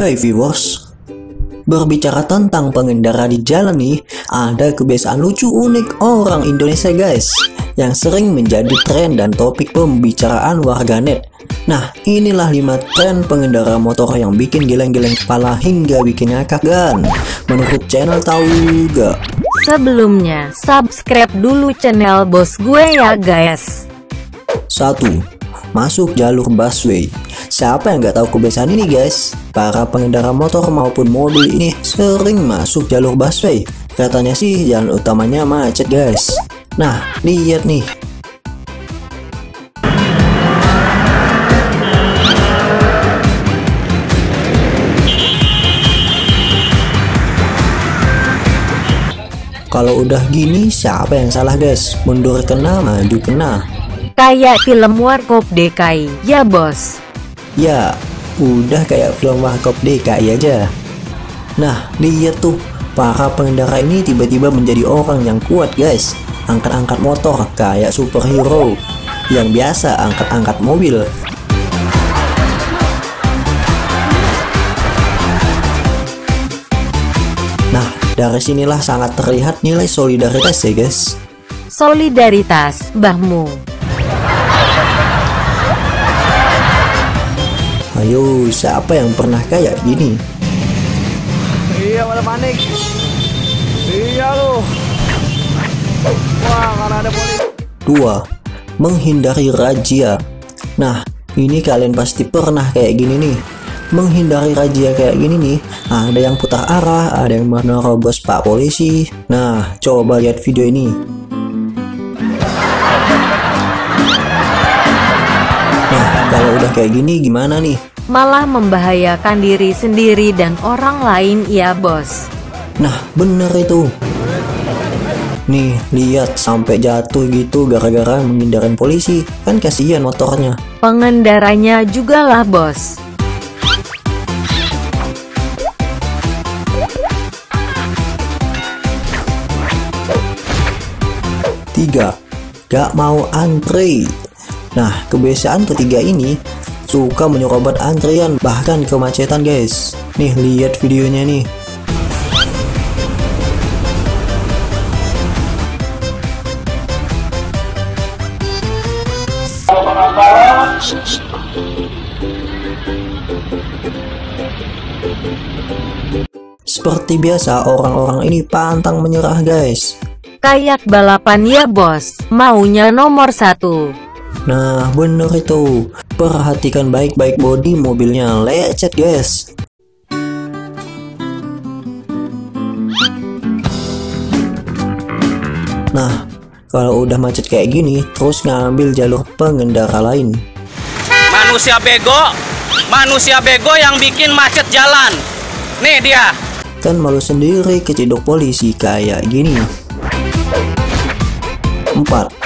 Hai viewers, berbicara tentang pengendara di jalan nih, ada kebiasaan lucu unik orang Indonesia guys, yang sering menjadi tren dan topik pembicaraan warganet. Nah, inilah 5 tren pengendara motor yang bikin geleng-geleng kepala hingga bikin ngakak kan, menurut channel Tahu Gak. Sebelumnya, subscribe dulu channel bos gue ya guys. 1. Masuk jalur busway. Siapa yang nggak tahu kebiasaan ini guys? Para pengendara motor maupun mobil ini sering masuk jalur busway. Katanya sih jalan utamanya macet guys. Nah, lihat nih. Kalau udah gini siapa yang salah guys? Mundur kena, maju kena. Kayak film Warkop DKI, ya bos? Ya, udah kayak film Warkop DKI aja. Nah, lihat tuh, para pengendara ini tiba-tiba menjadi orang yang kuat guys. Angkat-angkat motor kayak superhero, yang biasa angkat-angkat mobil. Nah, dari sinilah sangat terlihat nilai solidaritas ya guys. Solidaritas, bahmu. Ayo, siapa yang pernah kayak gini? Iya, pada panik. Iya loh. Wah, karena ada polisi. 2. Menghindari razia. Nah, ini kalian pasti pernah kayak gini nih. Menghindari razia kayak gini nih. Ada yang putar arah, ada yang menerobos pak polisi. Nah, coba lihat video ini. Kalau udah kayak gini gimana nih? Malah membahayakan diri sendiri dan orang lain ya bos. Nah bener itu. Nih lihat sampai jatuh gitu gara-gara menghindarin polisi. Kan kasihan motornya. Pengendaranya juga lah bos. 3. Gak mau antri. Nah, kebiasaan ketiga ini suka menyerobot antrian bahkan kemacetan guys. Nih, lihat videonya nih. Seperti biasa, orang-orang ini pantang menyerah guys. Kayak balapan ya bos, maunya nomor 1. Nah bener itu, perhatikan baik-baik bodi mobilnya, lecet guys. Nah kalau udah macet kayak gini terus ngambil jalur pengendara lain. Manusia bego yang bikin macet jalan. Nih dia. Kan malu sendiri keciduk polisi kayak gini. 4.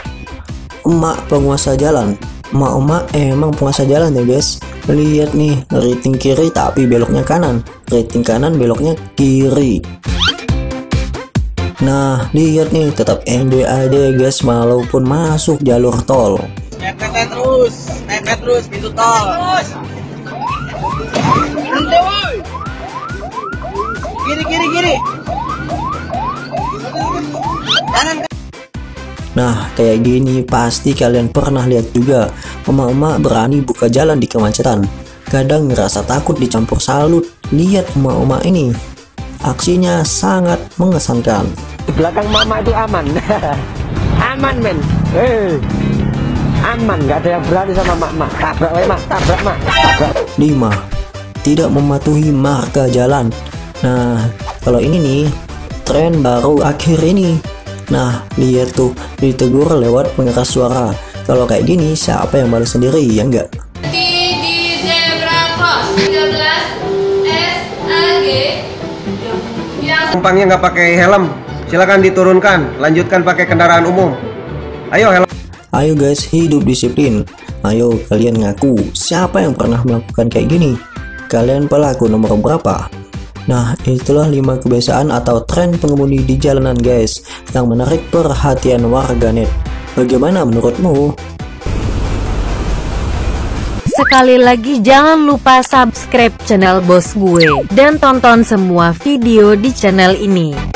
Emak penguasa jalan. Emak-emak emang penguasa jalan ya guys. Lihat nih, rating kiri tapi beloknya kanan, rating kanan beloknya kiri. Nah lihat nih, tetap enjoy aja guys walaupun masuk jalur tol. Mepet terus pintu tol. Kiri. Kanan. Nah, kayak gini pasti kalian pernah lihat juga. Emak-emak berani buka jalan di kemacetan. Kadang ngerasa takut dicampur salut. Lihat emak-emak ini. Aksinya sangat mengesankan. Di belakang mama itu aman. Aman, men. Hey. Aman, gak ada yang berani sama emak-emak. Tabrak, emak. Tabrak, emak. Tabrak. 5. Tidak mematuhi marka jalan. Nah, kalau ini nih, tren baru akhir ini. Nah, lihat tuh, ditegur lewat pengeras suara. Kalau kayak gini, siapa yang malu sendiri, ya enggak? Di zebra cross 13 SAG. Penumpangnya nggak pakai helm, silakan diturunkan. Lanjutkan pakai kendaraan umum. Ayo helm. Ayo guys, hidup disiplin. Ayo kalian ngaku, siapa yang pernah melakukan kayak gini? Kalian pelaku nomor berapa? Nah, itulah 5 kebiasaan atau tren pengemudi di jalanan guys yang menarik perhatian warganet. Bagaimana menurutmu? Sekali lagi jangan lupa subscribe channel Bos Gue, dan tonton semua video di channel ini.